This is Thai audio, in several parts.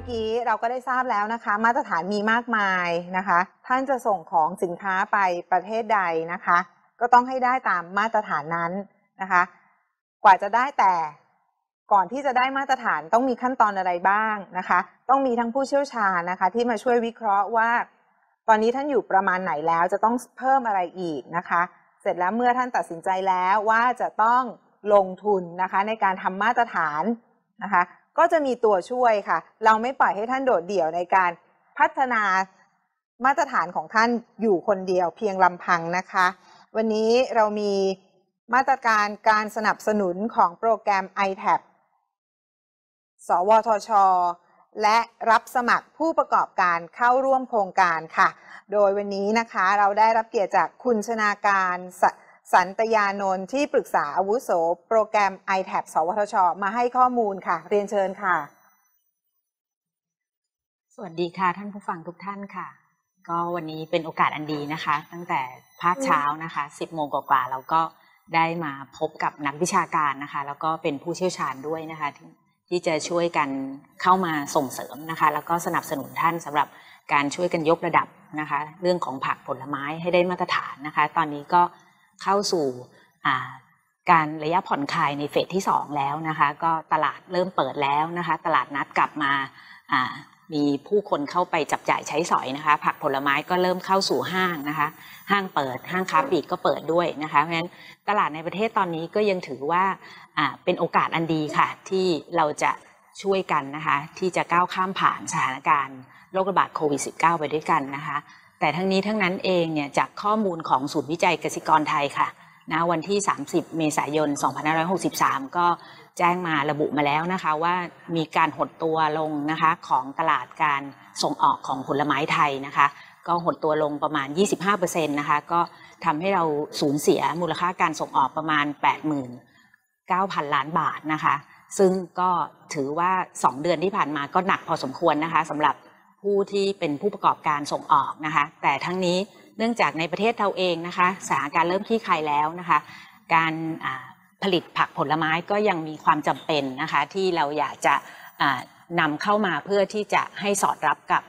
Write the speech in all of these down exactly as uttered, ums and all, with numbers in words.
มื่อกี้เราก็ได้ทราบแล้วนะคะมาตรฐานมีมากมายนะคะท่านจะส่งของสินค้าไปประเทศใดนะคะก็ต้องให้ได้ตามมาตรฐานนั้นนะคะกว่าจะได้แต่ก่อนที่จะได้มาตรฐานต้องมีขั้นตอนอะไรบ้างนะคะต้องมีทั้งผู้เชี่ยวชาญนะคะที่มาช่วยวิเคราะห์ว่าตอนนี้ท่านอยู่ประมาณไหนแล้วจะต้องเพิ่มอะไรอีกนะคะเสร็จแล้วเมื่อท่านตัดสินใจแล้วว่าจะต้องลงทุนนะคะในการทำมาตรฐานนะคะก็จะมีตัวช่วยค่ะเราไม่ปล่อยให้ท่านโดดเดี่ยวในการพัฒนามาตรฐานของท่านอยู่คนเดียวเพียงลำพังนะคะวันนี้เรามีมาตรการการสนับสนุนของโปรแกรม ไอ แท็บ สวทช.และรับสมัครผู้ประกอบการเข้าร่วมโครงการค่ะโดยวันนี้นะคะเราได้รับเกียรติจากคุณชนาการสันตยานนท์ที่ปรึกษาอาวุโสโปรแกรม ไอ แท็บ สวทช.มาให้ข้อมูลค่ะเรียนเชิญค่ะสวัสดีค่ะท่านผู้ฟังทุกท่านค่ะก็วันนี้เป็นโอกาสอันดีนะคะตั้งแต่ภาคเช้านะคะสิบโมงกว่าๆเราก็ได้มาพบกับนักวิชาการนะคะแล้วก็เป็นผู้เชี่ยวชาญด้วยนะคะที่จะช่วยกันเข้ามาส่งเสริมนะคะแล้วก็สนับสนุนท่านสำหรับการช่วยกันยกระดับนะคะเรื่องของผักผลไม้ให้ได้มาตรฐานนะคะตอนนี้ก็เข้าสู่การระยะผ่อนคลายในเฟสที่สองแล้วนะคะก็ตลาดเริ่มเปิดแล้วนะคะตลาดนัดกลับมามีผู้คนเข้าไปจับจ่ายใช้สอยนะคะผักผลไม้ก็เริ่มเข้าสู่ห้างนะคะห้างเปิดห้างค้าปลีกก็เปิดด้วยนะคะเพราะฉะนั้นตลาดในประเทศตอนนี้ก็ยังถือว่าเป็นโอกาสอันดีค่ะที่เราจะช่วยกันนะคะที่จะก้าวข้ามผ่านสถานการณ์โรคระบาดโควิด สิบเก้า ไปด้วยกันนะคะแต่ทั้งนี้ทั้งนั้นเองเนี่ยจากข้อมูลของศูนย์วิจัยเกษตรกรไทยค่ะนะวันที่สามสิบเมษายนสองพันห้าร้อยหกสิบสามก็แจ้งมาระบุมาแล้วนะคะว่ามีการหดตัวลงนะคะของตลาดการส่งออกของผลไม้ไทยนะคะก็หดตัวลงประมาณ ยี่สิบห้าเปอร์เซ็นต์ นะคะก็ทำให้เราสูญเสียมูลค่าการส่งออกประมาณ แปดหมื่นเก้าพันล้านบาทนะคะซึ่งก็ถือว่าสองเดือนที่ผ่านมาก็หนักพอสมควรนะคะสำหรับผู้ที่เป็นผู้ประกอบการส่งออกนะคะแต่ทั้งนี้เนื่องจากในประเทศเราเองนะคะสถานการณ์เริ่มคลี่คลายแล้วนะคะการผลิตผักผลไม้ก็ยังมีความจำเป็นนะคะที่เราอยากจะนำเข้ามาเพื่อที่จะให้สอดรับกับ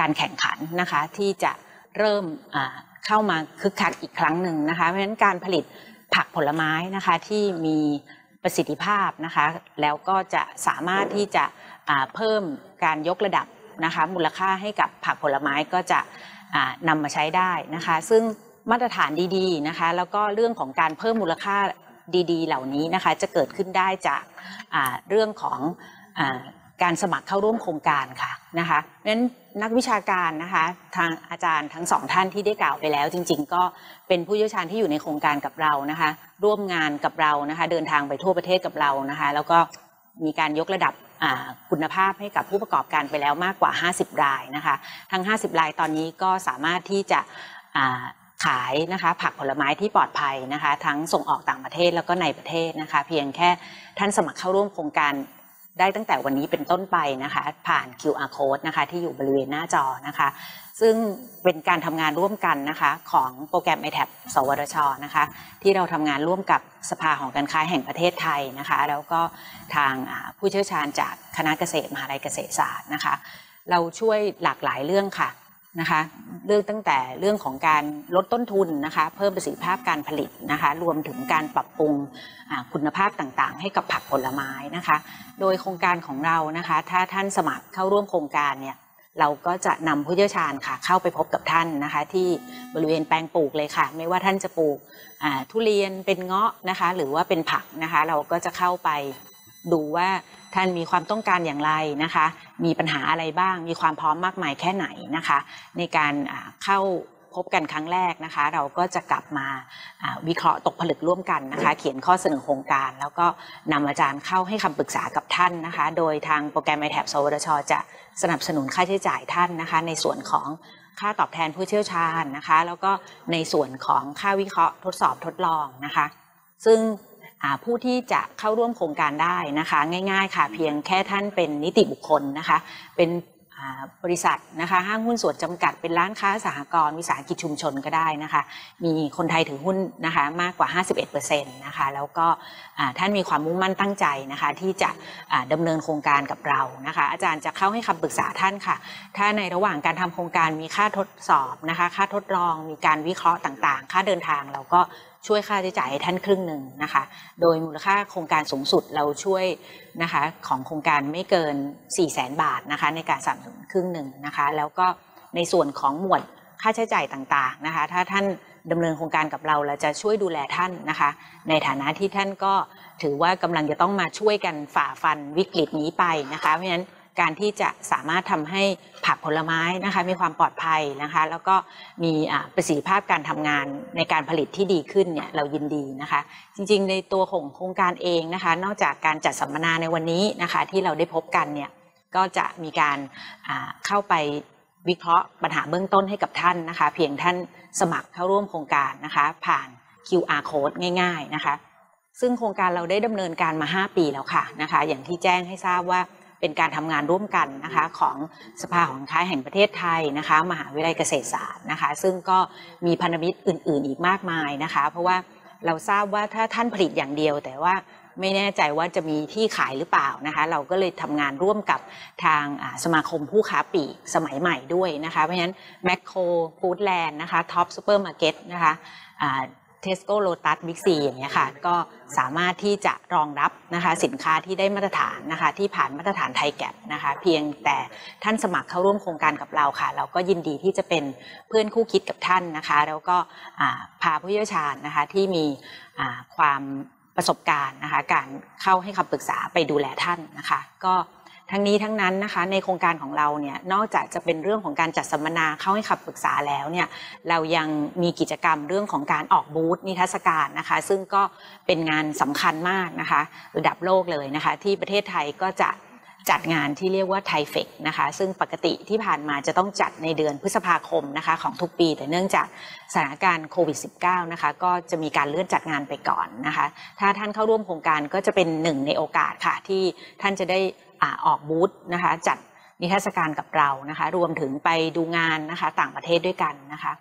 การแข่งขันนะคะที่จะเริ่มเข้ามาคึกคักอีกครั้งหนึ่งนะคะเพราะฉะนั้นการผลิตผักผลไม้นะคะที่มีประสิทธิภาพนะคะแล้วก็จะสามารถที่จะเพิ่มการยกระดับนะคะมูลค่าให้กับผักผลไม้ก็จะนำมาใช้ได้นะคะซึ่งมาตรฐานดีๆนะคะแล้วก็เรื่องของการเพิ่มมูลค่าดีๆเหล่านี้นะคะจะเกิดขึ้นได้จากเรื่องของการสมัครเข้าร่วมโครงการค่ะนะคะนั้นนักวิชาการนะคะทางอาจารย์ทั้งสองท่านที่ได้กล่าวไปแล้วจริงๆก็เป็นผู้เชี่ยวชาญที่อยู่ในโครงการกับเรานะคะร่วมงานกับเรานะคะเดินทางไปทั่วประเทศกับเรานะคะแล้วก็มีการยกระดับคุณภาพให้กับผู้ประกอบการไปแล้วมากกว่าห้าสิบรายนะคะทั้งห้าสิบรายตอนนี้ก็สามารถที่จะขายนะคะผักผลไม้ที่ปลอดภัยนะคะทั้งส่งออกต่างประเทศแล้วก็ในประเทศนะคะเพียงแค่ท่านสมัครเข้าร่วมโครงการได้ตั้งแต่วันนี้เป็นต้นไปนะคะผ่าน คิว อาร์ โค้ด นะคะที่อยู่บริเวณหน้าจอนะคะซึ่งเป็นการทำงานร่วมกันนะคะของโปรแกรม ไอ แท็บ สวทช.นะคะที่เราทำงานร่วมกับสภาหอการค้าแห่งประเทศไทยนะคะแล้วก็ทางผู้เชี่ยวชาญจากคณะเกษตรมหาวิทยาลัยเกษตรศาสตร์นะคะเราช่วยหลากหลายเรื่องค่ะนะคะเรื่องตั้งแต่เรื่องของการลดต้นทุนนะคะเพิ่มประสิทธิภาพการผลิตนะคะรวมถึงการปรับปรุงคุณภาพต่างๆให้กับผักผลไม้นะคะโดยโครงการของเรานะคะถ้าท่านสมัครเข้าร่วมโครงการเนี่ยเราก็จะนำผู้เชี่ยวชาญค่ะเข้าไปพบกับท่านนะคะที่บริเวณแปลงปลูกเลยค่ะไม่ว่าท่านจะปลูกทุเรียนเป็นเงาะนะคะหรือว่าเป็นผักนะคะเราก็จะเข้าไปดูว่าท่านมีความต้องการอย่างไรนะคะมีปัญหาอะไรบ้างมีความพร้อมมากมายแค่ไหนนะคะในการเข้าพบกันครั้งแรกนะคะเราก็จะกลับมาวิเคราะห์ตกผลึกร่วมกันนะคะเขียนข้อเสนอโครงการแล้วก็นำอาจารย์เข้าให้คำปรึกษากับท่านนะคะโดยทางโปรแกรม ไอ แท็บ สวทช.จะสนับสนุนค่าใช้จ่ายท่านนะคะในส่วนของค่าตอบแทนผู้เชี่ยวชาญนะคะแล้วก็ในส่วนของค่าวิเคราะห์ทดสอบทดลองนะคะซึ่งผู้ที่จะเข้าร่วมโครงการได้นะคะง่ายๆค่ะเพียงแค่ท่านเป็นนิติบุคคลนะคะเป็น บริษัทนะคะห้างหุ้นส่วนจำกัดเป็นร้านค้าสหกรณ์วิสาหกิจชุมชนก็ได้นะคะมีคนไทยถือหุ้นนะคะมากกว่า ห้าสิบเอ็ดเปอร์เซ็นต์ นะคะแล้วก็ท่านมีความมุ่งมั่นตั้งใจนะคะที่จะดำเนินโครงการกับเรานะคะอาจารย์จะเข้าให้คำปรึกษาท่านค่ะถ้าในระหว่างการทำโครงการมีค่าทดสอบนะคะค่าทดลองมีการวิเคราะห์ต่างๆค่าเดินทางเราก็ช่วยค่าใช้จ่ายให้ท่านครึ่งหนึ่งนะคะโดยมูลค่าโครงการสูงสุดเราช่วยนะคะของโครงการไม่เกิน สี่แสนบาทนะคะในการสนับสนุนครึ่งหนึ่งนะคะแล้วก็ในส่วนของหมวดค่าใช้จ่ายต่างๆนะคะถ้าท่านดำเนินโครงการกับเราเราจะช่วยดูแลท่านนะคะในฐานะที่ท่านก็ถือว่ากำลังจะต้องมาช่วยกันฝ่าฟันวิกฤตนี้ไปนะคะเพราะฉะนั้นการที่จะสามารถทำให้ผักผลไม้นะคะมีความปลอดภัยนะคะแล้วก็มีประสิทธิภาพการทำงานในการผลิตที่ดีขึ้นเนี่ยเรายินดีนะคะจริงๆในตัวของโครงการเองนะคะนอกจากการจัดสัมมนาในวันนี้นะคะที่เราได้พบกันเนี่ยก็จะมีการเข้าไปวิเคราะห์ปัญหาเบื้องต้นให้กับท่านนะคะเพียงท่านสมัครเข้าร่วมโครงการนะคะผ่าน คิว อาร์ โค้ด ง่ายๆนะคะซึ่งโครงการเราได้ดำเนินการมา ห้าปีแล้วค่ะนะคะอย่างที่แจ้งให้ทราบว่าเป็นการทำงานร่วมกันนะคะของสภาหอการค้าแห่งประเทศไทยนะคะมหาวิทยาลัยเกษตรศาสตร์นะคะซึ่งก็มีพันธมิตรอื่นๆอีกมากมายนะคะเพราะว่าเราทราบว่าถ้าท่านผลิตอย่างเดียวแต่ว่าไม่แน่ใจว่าจะมีที่ขายหรือเปล่านะคะเราก็เลยทำงานร่วมกับทางสมาคมผู้ค้าปลีกสมัยใหม่ด้วยนะคะเพราะฉะนั้นแมคโครฟู้ดแลนด์นะคะท็อปซูเปอร์มาร์เก็ตนะคะเทสโก้โลตัสบิ๊กซีอย่างเงี้ยค่ะก็สามารถที่จะรองรับนะคะสินค้าที่ได้มาตรฐานนะคะที่ผ่านมาตรฐานไทยแกปนะคะเพียงแต่ท่านสมัครเข้าร่วมโครงการกับเราค่ะเราก็ยินดีที่จะเป็นเพื่อนคู่คิดกับท่านนะคะแล้วก็พาผู้เชี่ยวชาญนะคะที่มีความประสบการณ์นะคะการเข้าให้คำปรึกษาไปดูแลท่านนะคะก็ทั้งนี้ทั้งนั้นนะคะในโครงการของเราเนี่ยนอกจากจะเป็นเรื่องของการจัดสัมมนาเข้าให้คำปรึกษาแล้วเนี่ยเรายังมีกิจกรรมเรื่องของการออกบูธนิทรรศการนะคะซึ่งก็เป็นงานสำคัญมากนะคะระดับโลกเลยนะคะที่ประเทศไทยก็จะจัดงานที่เรียกว่าไทเฟกนะคะซึ่งปกติที่ผ่านมาจะต้องจัดในเดือนพฤษภาคมนะคะของทุกปีแต่เนื่องจากสถานการณ์โควิด สิบเก้า นะคะก็จะมีการเลื่อนจัดงานไปก่อนนะคะถ้าท่านเข้าร่วมโครงการก็จะเป็นหนึ่งในโอกาสค่ะที่ท่านจะได้ออกบูธนะคะจัดนิทรรศการกับเรานะคะรวมถึงไปดูงานนะคะต่างประเทศด้วยกันนะคะ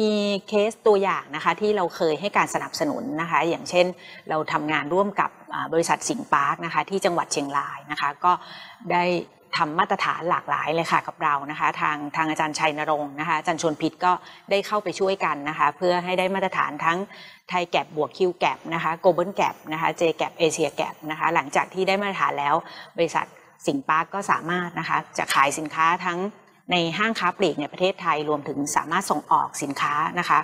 มีเคสตัวอย่างนะคะที่เราเคยให้การสนับสนุนนะคะอย่างเช่นเราทำงานร่วมกับบริษัทสิงห์พาร์คนะคะที่จังหวัดเชียงรายนะคะก็ได้ทำมาตรฐานหลากหลายเลยค่ะกับเรานะคะทางทางอาจารย์ชัยนรงค์นะคะอาจารย์ชวนพิษก็ได้เข้าไปช่วยกันนะคะเพื่อให้ได้มาตรฐานทั้งไทยแกปบวกคิวแกปนะคะโกลบอลแกปนะคะเจแกปเอเชียแกปนะคะหลังจากที่ได้มาตรฐานแล้วบริษัทสิงห์พาร์คก็สามารถนะคะจะขายสินค้าทั้งในห้างค้าปลีกในประเทศไทยรวมถึงสามารถส่งออกสินค้านะคะ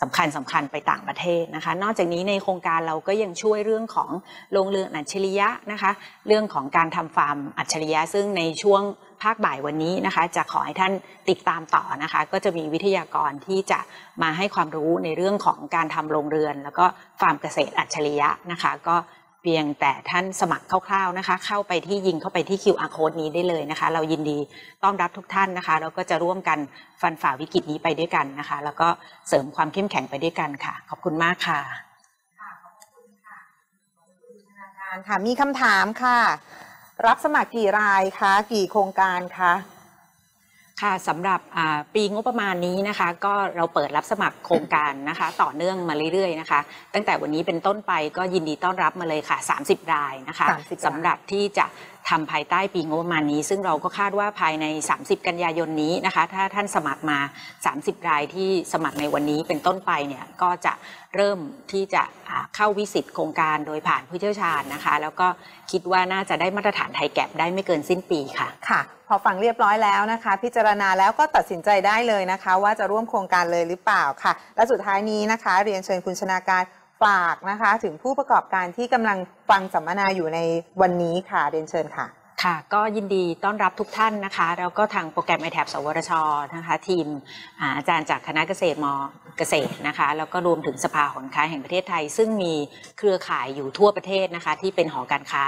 สำคัญสำคัญไปต่างประเทศนะคะนอกจากนี้ในโครงการเราก็ยังช่วยเรื่องของโรงเรือนอัจฉริยะนะคะเรื่องของการทำฟาร์มอัจฉริยะซึ่งในช่วงภาคบ่ายวันนี้นะคะจะขอให้ท่านติดตามต่อนะคะก็จะมีวิทยากรที่จะมาให้ความรู้ในเรื่องของการทำโรงเรือนแล้วก็ฟาร์มเกษตรอัจฉริยะนะคะก็เพียงแต่ท่านสมัครคร่าวๆนะคะเข้าไปที่ยิงเข้าไปที่ คิว อาร์ โค้ด นี้ได้เลยนะคะเรายินดีต้อนรับทุกท่านนะคะแล้วก็จะร่วมกันฟันฝ่าวิกฤตนี้ไปด้วยกันนะคะแล้วก็เสริมความเข้มแข็งไปด้วยกันค่ะขอบคุณมากค่ะค่ะขอบคุณค่ะธนาคารค่ะมีคำถามค่ะรับสมัครกี่รายคะกี่โครงการคะค่ะสำหรับปีงบประมาณนี้นะคะก็เราเปิดรับสมัครโครงการนะคะต่อเนื่องมาเรื่อยๆนะคะตั้งแต่วันนี้เป็นต้นไปก็ยินดีต้อนรับมาเลยค่ะสามสิบรายนะคะสำหรับที่จะทำภายใต้ปีงบประมาณนี้ซึ่งเราก็คาดว่าภายในสามสิบกันยายนนี้นะคะถ้าท่านสมัครมาสามสิบรายที่สมัครในวันนี้เป็นต้นไปเนี่ยก็จะเริ่มที่จะเข้าวิสิตโครงการโดยผ่านผู้เชี่ยวชาญนะคะแล้วก็คิดว่าน่าจะได้มาตรฐานไทยแกปได้ไม่เกินสิ้นปีค่ะค่ะพอฟังเรียบร้อยแล้วนะคะพิจารณาแล้วก็ตัดสินใจได้เลยนะคะว่าจะร่วมโครงการเลยหรือเปล่าค่ะและสุดท้ายนี้นะคะเรียนเชิญคุณชนาการฝากนะคะถึงผู้ประกอบการที่กำลังฟังสัมมนาอยู่ในวันนี้ค่ะเรียนเชิญค่ะค่ะก็ยินดีต้อนรับทุกท่านนะคะแล้วก็ทางโปรแกรม ไอ แท็บ สวทช.นะคะทีมอาจารย์จากคณะเกษตรม.เกษตรนะคะแล้วก็รวมถึงสภาหอการค้าแห่งประเทศไทยซึ่งมีเครือข่ายอยู่ทั่วประเทศนะคะที่เป็นหอการค้า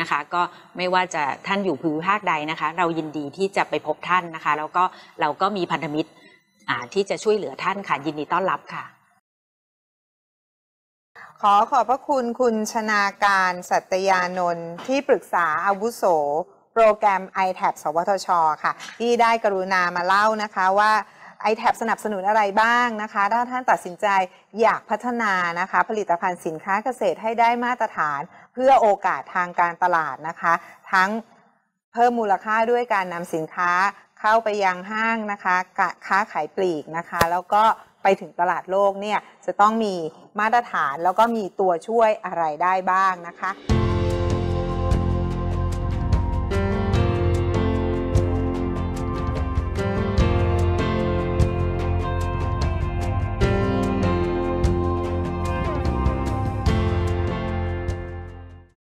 นะคะก็ไม่ว่าจะท่านอยู่ภูมิภาคใดนะคะเรายินดีที่จะไปพบท่านนะคะแล้วก็เราก็มีพันธมิตรที่จะช่วยเหลือท่านค่ะยินดีต้อนรับค่ะขอขอบพระคุณคุณชนาการสัตยานนท์ที่ปรึกษาอาวุโส โปรแกรม ไอ แท็บ สวทช.ค่ะที่ได้กรุณามาเล่านะคะว่า ไอ แท็บ สนับสนุนอะไรบ้างนะคะถ้าท่านตัดสินใจอยากพัฒนานะคะผลิตภัณฑ์สินค้าเกษตรให้ได้มาตรฐานเพื่อโอกาสทางการตลาดนะคะทั้งเพิ่มมูลค่าด้วยการนำสินค้าเข้าไปยังห้างนะคะค้าขายปลีกนะคะแล้วก็ไปถึงตลาดโลกเนี่ยจะต้องมีมาตรฐานแล้วก็มีตัวช่วยอะไรได้บ้างนะคะ